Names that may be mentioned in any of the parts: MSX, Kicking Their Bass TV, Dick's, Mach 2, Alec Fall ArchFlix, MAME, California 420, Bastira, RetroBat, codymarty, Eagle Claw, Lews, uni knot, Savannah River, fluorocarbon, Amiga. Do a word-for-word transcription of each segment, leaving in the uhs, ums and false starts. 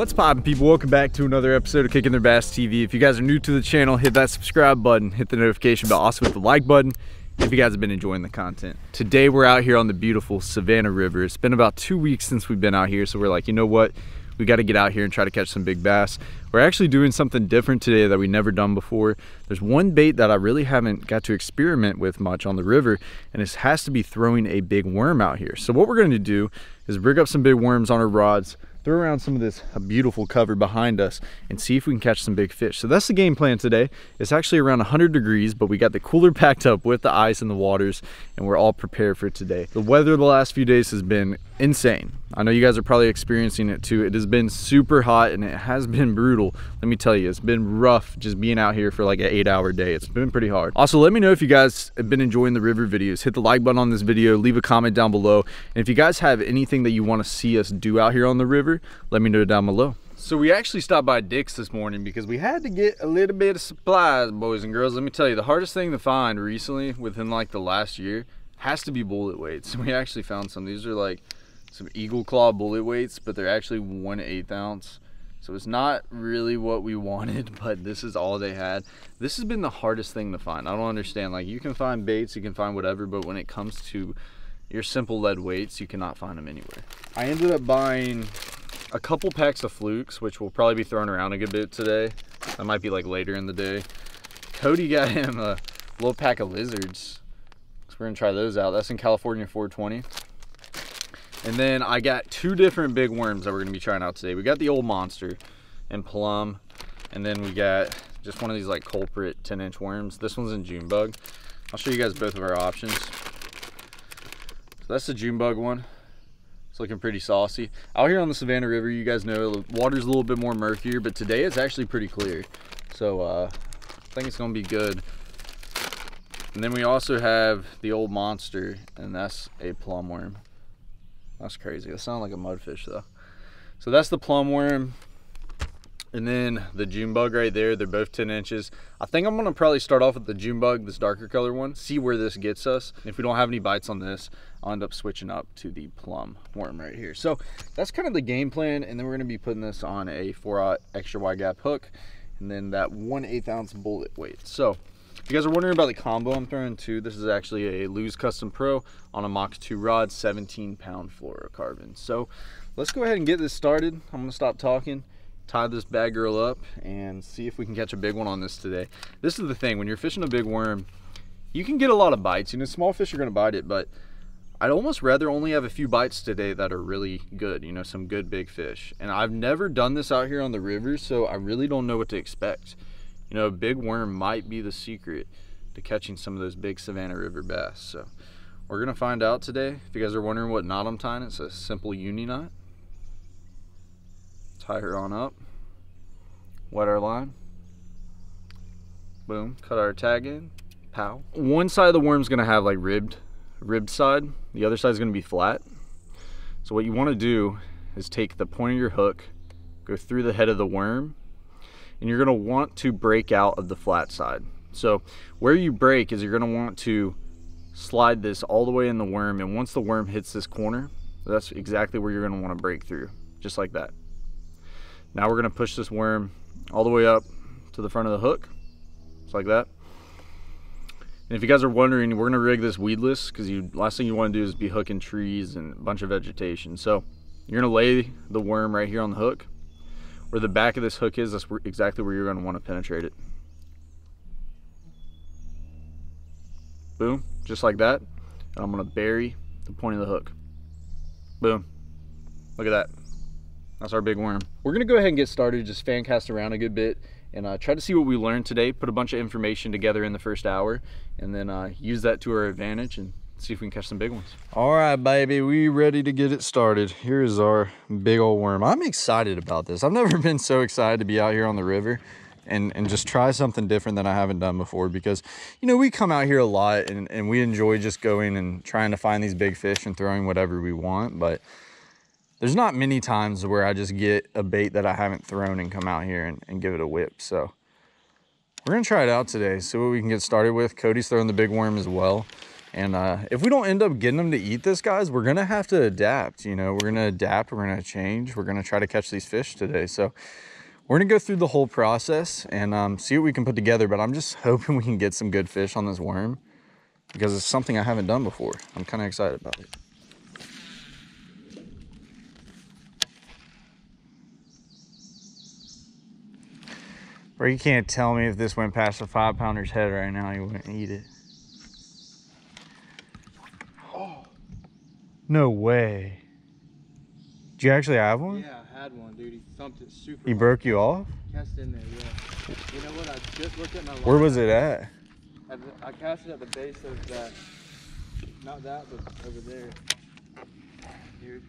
What's poppin', people? Welcome back to another episode of Kicking Their Bass T V. If you guys are new to the channel, hit that subscribe button, hit the notification bell, also hit the like button if you guys have been enjoying the content. Today we're out here on the beautiful Savannah River. It's been about two weeks since we've been out here, so we're like, you know what? We got to get out here and try to catch some big bass. We're actually doing something different today that we've never done before. There's one bait that I really haven't got to experiment with much on the river, and it has to be throwing a big worm out here. So what we're going to do is rig up some big worms on our rods, throw around some of this beautiful cover behind us and see if we can catch some big fish. So that's the game plan today. It's actually around one hundred degrees, but we got the cooler packed up with the ice and the waters, and we're all prepared for today. The weather the last few days has been insane. I know you guys are probably experiencing it too. It has been super hot and it has been brutal. Let me tell you, it's been rough just being out here for like an eight hour day. It's been pretty hard. Also, let me know if you guys have been enjoying the river videos. Hit the like button on this video, leave a comment down below. And if you guys have anything that you want to see us do out here on the river, let me know down below. So we actually stopped by Dick's this morning because we had to get a little bit of supplies, boys and girls. Let me tell you, the hardest thing to find recently within like the last year has to be bullet weights. We actually found some. These are like some Eagle Claw bullet weights, but they're actually one eighth ounce. So it's not really what we wanted, but this is all they had. This has been the hardest thing to find. I don't understand. Like, you can find baits, you can find whatever, but when it comes to your simple lead weights, you cannot find them anywhere. I ended up buying a couple packs of flukes, which will probably be thrown around a good bit today. That might be like later in the day. Cody got him a little pack of lizards, so we're gonna try those out. That's in California four twenty. And then I got two different big worms that we're gonna be trying out today. We got the old monster and plum, and then we got just one of these like culprit ten inch worms. This one's in June bug. I'll show you guys both of our options. So that's the June bug one. Looking pretty saucy. Out here on the Savannah River, you guys know the water's a little bit more murkier, but today it's actually pretty clear. So uh, I think it's gonna be good. And then we also have the old monster, and that's a plum worm. That's crazy. That sounds like a mudfish though. So that's the plum worm. And then the June bug right there, they're both ten inches. I think I'm gonna probably start off with the June bug, this darker color one, see where this gets us. If we don't have any bites on this, I'll end up switching up to the plum worm right here. So that's kind of the game plan. And then we're gonna be putting this on a four aught extra wide gap hook, and then that one eighth ounce bullet weight. So if you guys are wondering about the combo I'm throwing too, this is actually a Lews Custom Pro on a Mach two rod, seventeen pound fluorocarbon. So let's go ahead and get this started. I'm gonna stop talking, tie this bad girl up, and see if we can catch a big one on this today. This is the thing, when you're fishing a big worm, you can get a lot of bites. You know, small fish are gonna bite it, but I'd almost rather only have a few bites today that are really good, you know, some good big fish. And I've never done this out here on the river, so I really don't know what to expect. You know, a big worm might be the secret to catching some of those big Savannah River bass. So we're gonna find out today. If you guys are wondering what knot I'm tying, it's a simple uni knot. Tie her on up, wet our line, boom, cut our tag in, pow. One side of the worm's gonna have like ribbed, ribbed side, the other side's gonna be flat. So what you wanna do is take the point of your hook, go through the head of the worm, and you're gonna want to break out of the flat side. So where you break is you're gonna want to slide this all the way in the worm, and once the worm hits this corner, that's exactly where you're gonna wanna break through, just like that. Now we're gonna push this worm all the way up to the front of the hook, just like that. And if you guys are wondering, we're gonna rig this weedless, because you last thing you wanna do is be hooking trees and a bunch of vegetation. So you're gonna lay the worm right here on the hook. Where the back of this hook is, that's exactly where you're gonna wanna penetrate it. Boom, just like that. And I'm gonna bury the point of the hook. Boom, look at that. That's our big worm. We're gonna go ahead and get started, just fan cast around a good bit and uh, try to see what we learned today, put a bunch of information together in the first hour, and then uh, use that to our advantage and see if we can catch some big ones. All right, baby, we ready to get it started. Here is our big old worm. I'm excited about this. I've never been so excited to be out here on the river and, and just try something different that I haven't done before, because, you know, we come out here a lot and, and we enjoy just going and trying to find these big fish and throwing whatever we want, but there's not many times where I just get a bait that I haven't thrown and come out here and, and give it a whip. So we're gonna try it out today, see what we can get started with. Cody's throwing the big worm as well. And uh, if we don't end up getting them to eat this, guys, we're going to have to adapt. You know, we're going to adapt. We're going to change. We're going to try to catch these fish today. So we're going to go through the whole process and um, see what we can put together. But I'm just hoping we can get some good fish on this worm because it's something I haven't done before. I'm kind of excited about it. Bro, you can't tell me if this went past a five pounder's head right now, you wouldn't eat it. No way. Do you actually have one? Yeah, I had one, dude. He thumped it super. He hard. Broke you off? Cast in there, yeah. You know what? I just looked at my line. Where was it at? at the, I cast it at the base of that. Not that, but over there. Dude.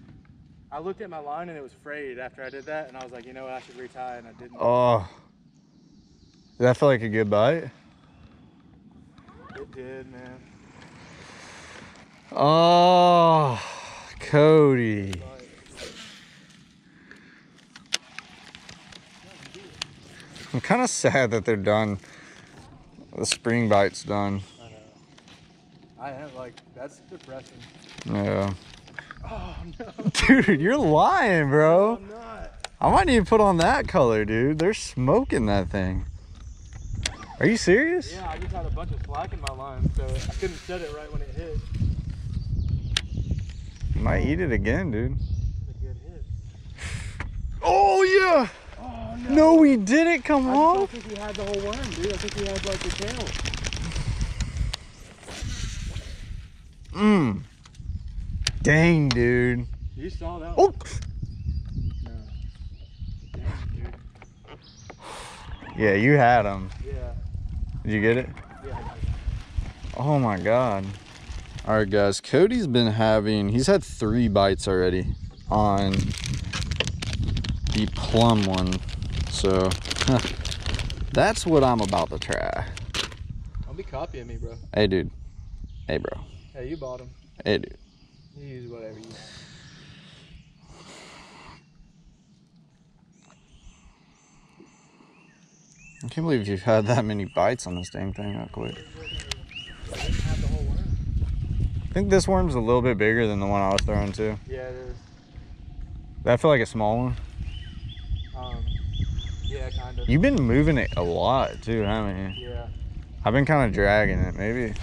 I looked at my line and it was frayed after I did that, and I was like, you know what? I should retie, and I didn't. Oh. Did that feel like a good bite? It did, man. Oh, Cody. I'm kind of sad that they're done. The spring bite's done. I know. I am, like, that's depressing. Yeah. Oh, no. Dude, you're lying, bro. No, I'm not. I might need to put on that color, dude. They're smoking that thing. Are you serious? Yeah, I just had a bunch of slack in my line, so I couldn't set it right when it hit. Might eat it again, dude. That's a good hit. Oh, yeah. Oh, no. No, we didn't come I off. I think he had the whole worm, dude. I think he had, like, the tail. Mmm. Dang, dude. You saw that one. Oh. No. Dang, dude. Yeah, you had him. Yeah. Did you get it? Yeah, I got it. Oh, my God. All right, guys, Cody's been having, he's had three bites already on the plum one. So huh, that's what I'm about to try. Don't be copying me, bro. Hey, dude. Hey, bro. Hey, you bought him. Hey, dude. You use whatever you want. I can't believe you've had that many bites on this dang thing that quick. I think this worm's a little bit bigger than the one I was throwing to. Yeah, it is. That feel like a small one? Um, yeah, kind of. You've been moving it a lot, too, haven't you? Yeah. I've been kind of dragging it, maybe.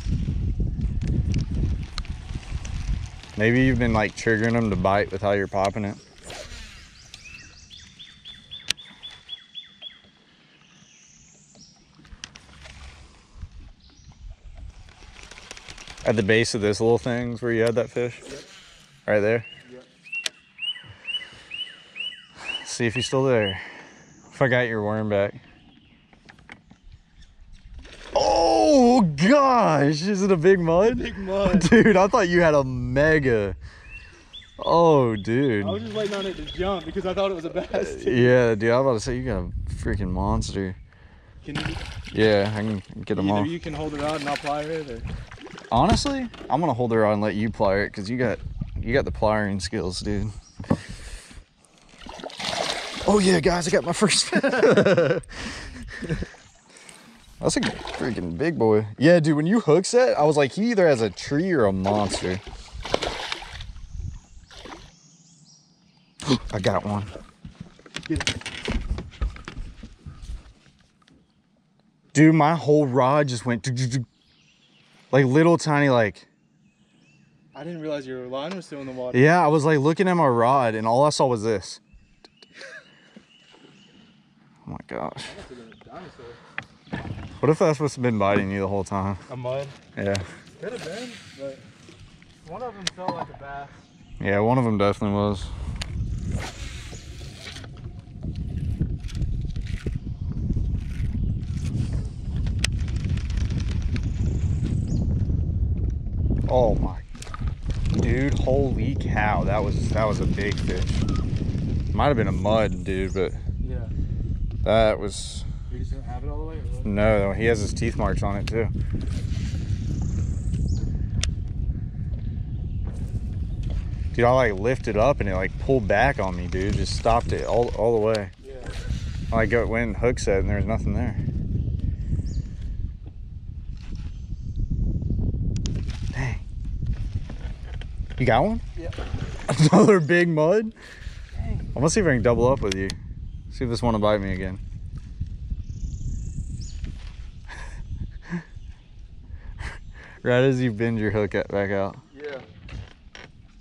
Maybe you've been, like, triggering them to bite with how you're popping it. At the base of this little things where you had that fish? Yep. Right there? Yep. See if he's still there. If I got your worm back. Oh, gosh. Is it a big mud? Big mud. Dude, I thought you had a mega. Oh, dude. I was just waiting on it to jump because I thought it was a bass. Yeah, dude. I was about to say, you got a freaking monster. Can you? Yeah, I can get them off. Either you can hold it out and I'll ply it or... Honestly, I'm gonna hold her on and let you plier it because you got you got the pliering skills, dude. Oh yeah, guys, I got my first. That's a freaking big boy. Yeah, dude, when you hook set, I was like, he either has a tree or a monster. I got one. Dude, my whole rod just went. Like little tiny, like. I didn't realize your line was still in the water. Yeah, I was like looking at my rod and all I saw was this. Oh my gosh. What if that's what's been biting you the whole time? A mud? Yeah. Could have been, but one of them felt like a bass. Yeah, one of them definitely was. Oh my, dude, holy cow, that was that was a big fish. Might have been a mud, dude, but yeah, that was. You just don't have it all the way, or what? No, he has his teeth marks on it too. Dude, I like lifted up and it like pulled back on me, dude. Just stopped it all all the way. Yeah. I like go went and hook set and there was nothing there. Dang. You got one? Yep. Another big mud? Dang. I'm gonna see if I can double up with you. See if this one will bite me again. Right as you bend your hook back out. Yeah.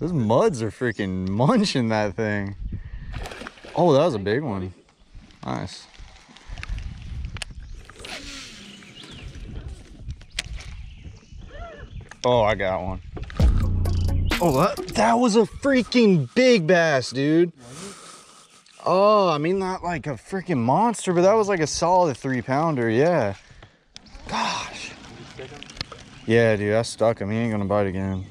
Those muds are freaking munching that thing. Oh, that was a big one. Nice. Oh, I got one. Oh, that, that was a freaking big bass, dude. Oh, I mean, not like a freaking monster, but that was like a solid three pounder. Yeah. Gosh. Yeah, dude, I stuck him. He ain't gonna bite again.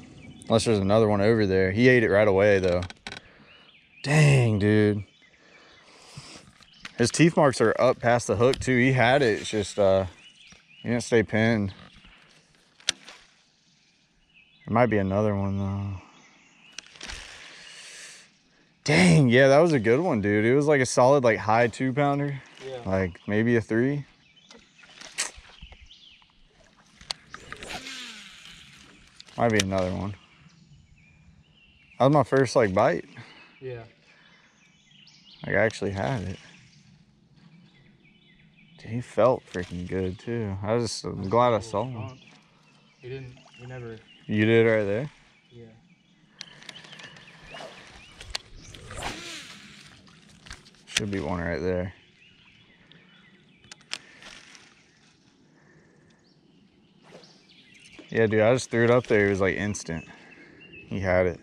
Unless there's another one over there. He ate it right away, though. Dang, dude. His teeth marks are up past the hook, too. He had it. It's just, uh, he didn't stay pinned. There might be another one, though. Dang, yeah, that was a good one, dude. It was like a solid, like, high two-pounder. Yeah. Like, maybe a three. Might be another one. That was my first, like, bite. Yeah. Like, I actually had it. Dude, he felt freaking good, too. I was just I'm glad I saw him. You didn't, you never... You did right there? Yeah. Should be one right there. Yeah, dude, I just threw it up there. It was like instant. He had it.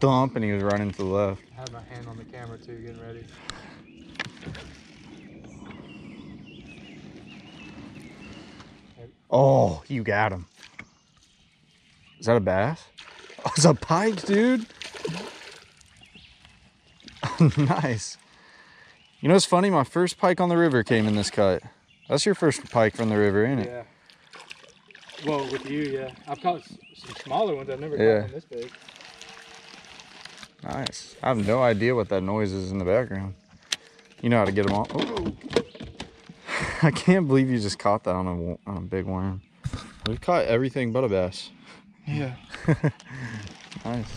Thump, and he was running to the left. I had my hand on the camera, too, getting ready. Oh, you got him. Is that a bass? Oh, it's a pike, dude. Nice. You know, it's funny. My first pike on the river came in this cut. That's your first pike from the river, ain't it? Yeah. Well, with you, yeah. I've caught some smaller ones. I've never yeah. caught them this big. Nice. I have no idea what that noise is in the background. You know how to get them all. Oh. I can't believe you just caught that on a, on a big worm. We caught everything but a bass. Yeah. Nice.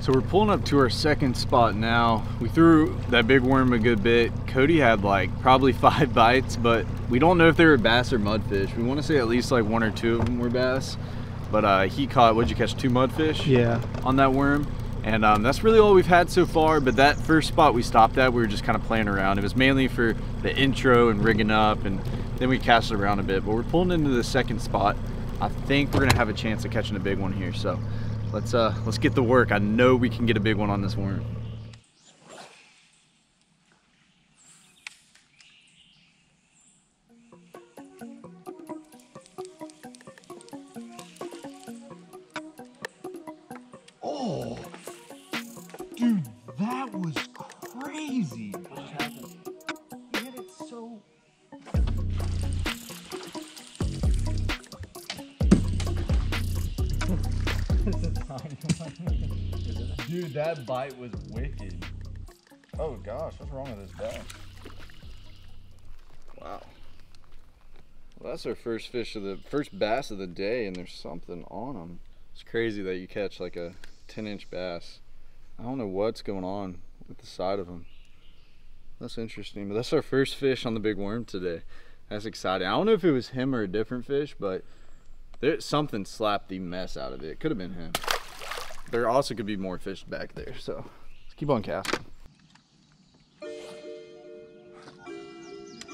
So we're pulling up to our second spot now. We threw that big worm a good bit. Cody had like probably five bites, but we don't know if they were bass or mudfish. We want to say at least like one or two of them were bass, but uh, he caught, what'd you catch, two mudfish? Yeah. On that worm. And um, that's really all we've had so far, but that first spot we stopped at, we were just kind of playing around. It was mainly for the intro and rigging up, and then we cast it around a bit, but we're pulling into the second spot. I think we're gonna have a chance of catching a big one here, so let's uh let's get to work. I know we can get a big one on this worm. Oh, dude, that was crazy. What happened? You hit it so. Dude, that bite was wicked. Oh gosh, what's wrong with this bass? Wow. Well, that's our first fish of the first bass of the day, and there's something on them. It's crazy that you catch like a ten inch bass. I don't know what's going on with the side of them. That's interesting, but that's our first fish on the big worm today. That's exciting. I don't know if it was him or a different fish, but there, something slapped the mess out of it. It could have been him. There also could be more fish back there, so let's keep on casting. Did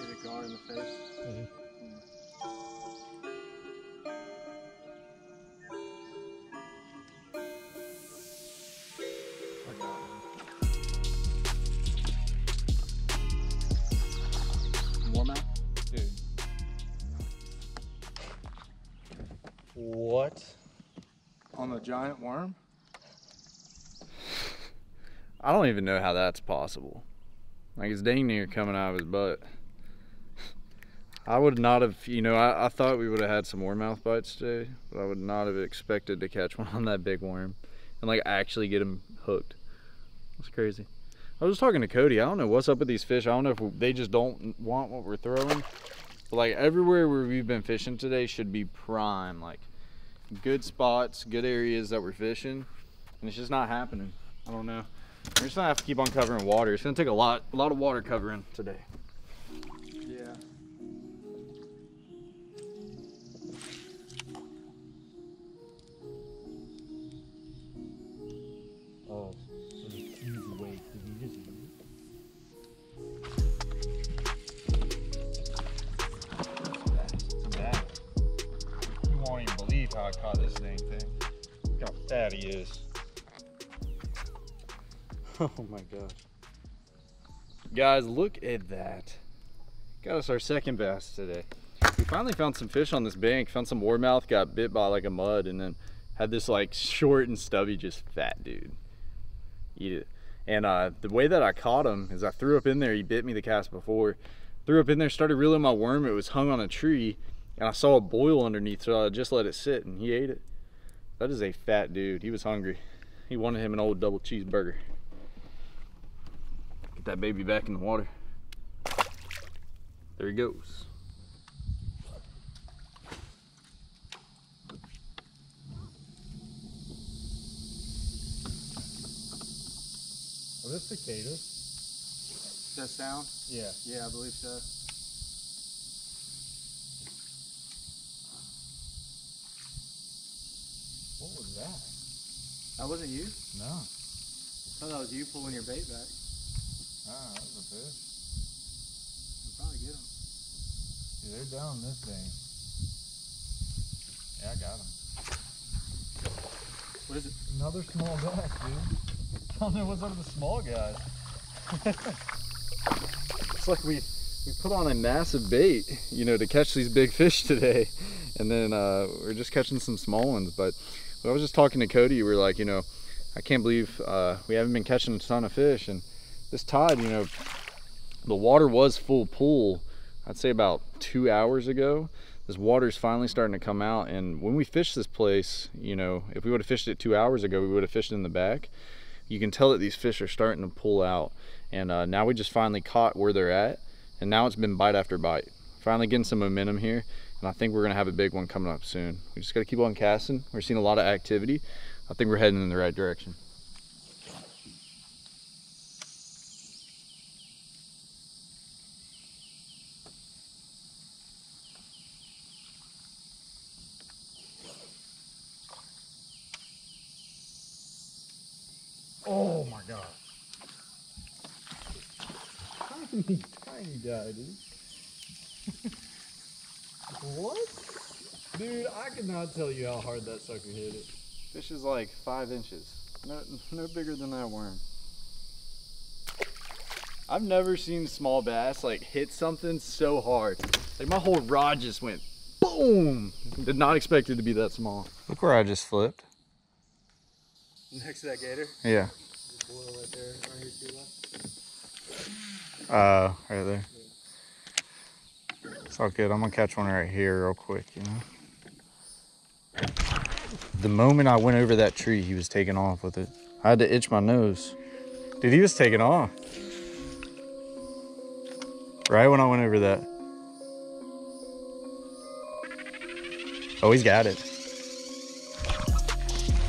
it go in the fish? Mm-hmm. Mm-hmm. One mouth? Dude. What? On the giant worm? I don't even know how that's possible. Like, it's dang near coming out of his butt. I would not have, you know, I, I thought we would have had some more mouth bites today, but I would not have expected to catch one on that big worm and like actually get him hooked. That's crazy. I was just talking to Cody. I don't know what's up with these fish. I don't know if we, they just don't want what we're throwing. But like everywhere where we've been fishing today should be prime, like good spots, good areas that we're fishing. and it's just not happening. I don't know. We're just gonna have to keep on covering water. It's gonna take a lot, a lot of water covering today. Yeah. Oh, it's an easy way to use it. How I caught this dang thing. Look how fat he is. Oh my gosh. Guys, look at that. Got us our second bass today. We finally found some fish on this bank, found some warmouth, got bit by like a mud, and then had this like short and stubby, just fat dude. Eat it. And uh, the way that I caught him is I threw up in there. He bit me the cast before. Threw up in there, started reeling my worm. It was hung on a tree. And I saw a boil underneath, so I just let it sit and he ate it. That is a fat dude. He was hungry. He wanted him an old double cheeseburger. Get that baby back in the water. There he goes. Are those cicadas? That sound? Yeah. Yeah, I believe so. What was that? That wasn't you? No. I thought that was you pulling your bait back. Ah, that was a fish. You'll probably get them. Yeah, they're down this thing. Yeah, I got them. What is it? Another small bass, dude. I don't know what's up with the small guys. It's like we, we put on a massive bait, you know, to catch these big fish today. And then uh, we're just catching some small ones, but... But I was just talking to Cody, we were like, you know, I can't believe uh, we haven't been catching a ton of fish. And this tide, you know, the water was full pool, I'd say about two hours ago. This water's finally starting to come out. And when we fished this place, you know, if we would have fished it two hours ago, we would have fished in the back. You can tell that these fish are starting to pull out. And uh, now we just finally caught where they're at. And now it's been bite after bite. Finally getting some momentum here. And I think we're gonna have a big one coming up soon. We just gotta keep on casting. We're seeing a lot of activity. I think we're heading in the right direction. Oh my God. Tiny, tiny guy, dude. What? Dude, I cannot tell you how hard that sucker hit it. Fish is like five inches. No, no bigger than that worm. I've never seen small bass like hit something so hard. Like my whole rod just went boom. Did not expect it to be that small. Look where I just flipped. Next to that gator? Yeah. Just boil right there, right here to your left. Uh, right there. It's all good. I'm gonna catch one right here real quick, you know. The moment I went over that tree, he was taking off with it. I had to itch my nose. Dude, he was taking off. Right when I went over that. Oh, he's got it.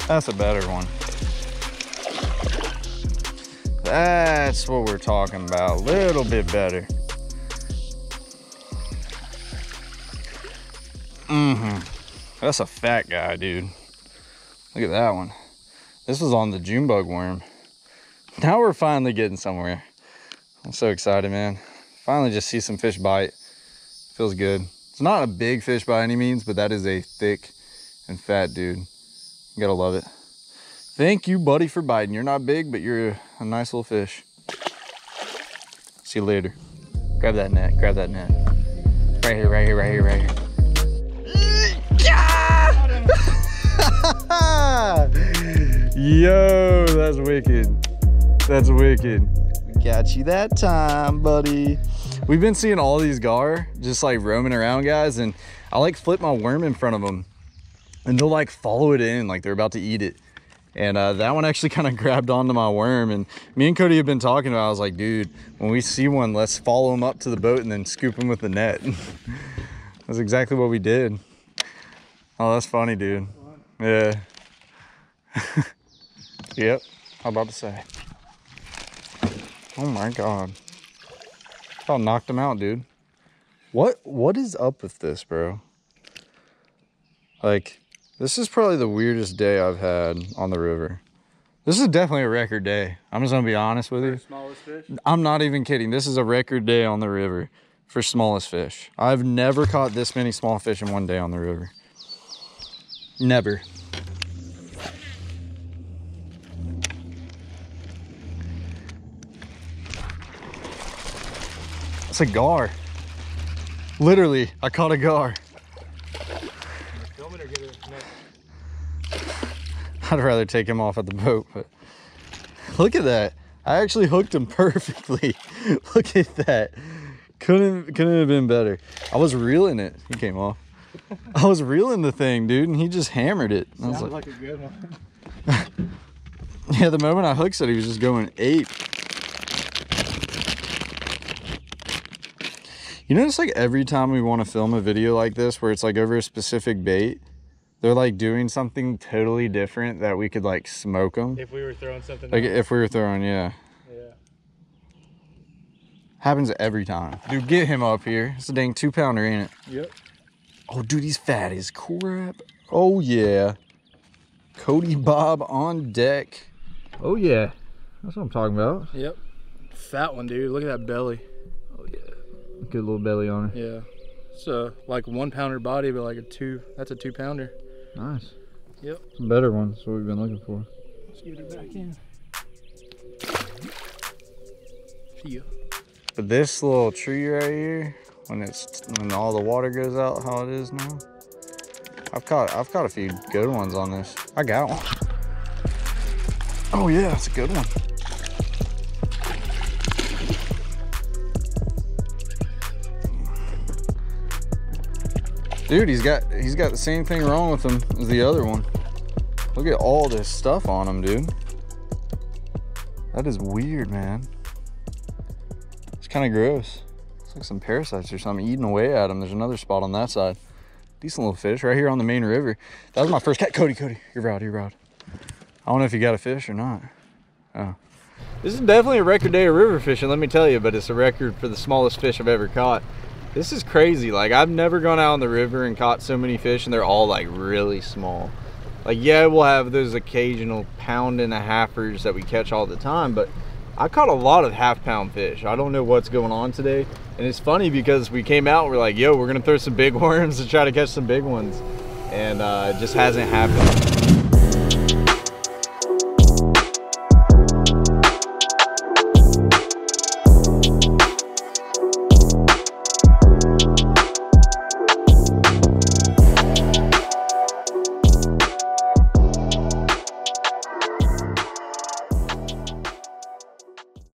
That's a better one. That's what we're talking about. A little bit better. Mm-hmm. That's a fat guy, dude. Look at that one. This was on the June bug worm. Now we're finally getting somewhere. I'm so excited, man. Finally just see some fish bite. Feels good. It's not a big fish by any means, but that is a thick and fat dude. You gotta love it. Thank you, buddy, for biting. You're not big, but you're a nice little fish. See you later. Grab that net, grab that net. Right here, right here, right here, right here. Yo, that's wicked. That's wicked. We got you that time, buddy. We've been seeing all these gar just like roaming around, guys, and I like flip my worm in front of them and they'll like follow it in like they're about to eat it. And uh, that one actually kind of grabbed onto my worm, and me and Cody have been talking about it. I was like, dude, when we see one, let's follow them up to the boat and then scoop them with the net. That's exactly what we did. Oh, that's funny, dude. Yeah. Yep, I'm about to say. Oh my God. I knocked him out, dude. What, what is up with this, bro? Like, this is probably the weirdest day I've had on the river. This is definitely a record day. I'm just gonna be honest with you. For smallest fish? I'm not even kidding. This is a record day on the river for smallest fish. I've never caught this many small fish in one day on the river. Never. That's a gar. Literally, I caught a gar. I'd rather take him off at the boat, but look at that. I actually hooked him perfectly. Look at that. Couldn't, couldn't have been better. I was reeling it. He came off. I was reeling the thing, dude, and he just hammered it. I was like, like a good one. Yeah, the moment I hooked it, he was just going ape. You notice, like, every time we want to film a video like this where it's, like, over a specific bait, they're like doing something totally different that we could like smoke them. If we were throwing something. Like if we were throwing, yeah. Yeah. Happens every time. Dude, get him up here. It's a dang two pounder, ain't it? Yep. Oh, dude, he's fat as crap. Oh yeah. Cody Bob on deck. Oh yeah. That's what I'm talking about. Yep. Fat one, dude. Look at that belly. Oh yeah. Good little belly on her. Yeah. It's a like one pounder body, but like a two. That's a two pounder. Nice. Yep. Some better ones. That's what we've been looking for. Let's get it back in. See ya. But this little tree right here, when it's when all the water goes out, how it is now. I've caught I've caught a few good ones on this. I got one. Oh yeah, that's a good one. Dude, he's got he's got the same thing wrong with him as the other one. Look at all this stuff on him, dude. That is weird, man. It's kind of gross. It's like some parasites or something eating away at him. There's another spot on that side. Decent little fish right here on the main river. That was my first catch. Cody, Cody, your rod, your rod. I don't know if you got a fish or not. Oh. This is definitely a record day of river fishing, let me tell you, but it's a record for the smallest fish I've ever caught. This is crazy. Like, I've never gone out on the river and caught so many fish, and they're all like really small. Like, yeah, we'll have those occasional pound and a halfers that we catch all the time, but I caught a lot of half pound fish. I don't know what's going on today. And it's funny because we came out, we're like, yo, we're gonna throw some big worms and try to catch some big ones. And uh, it just hasn't happened.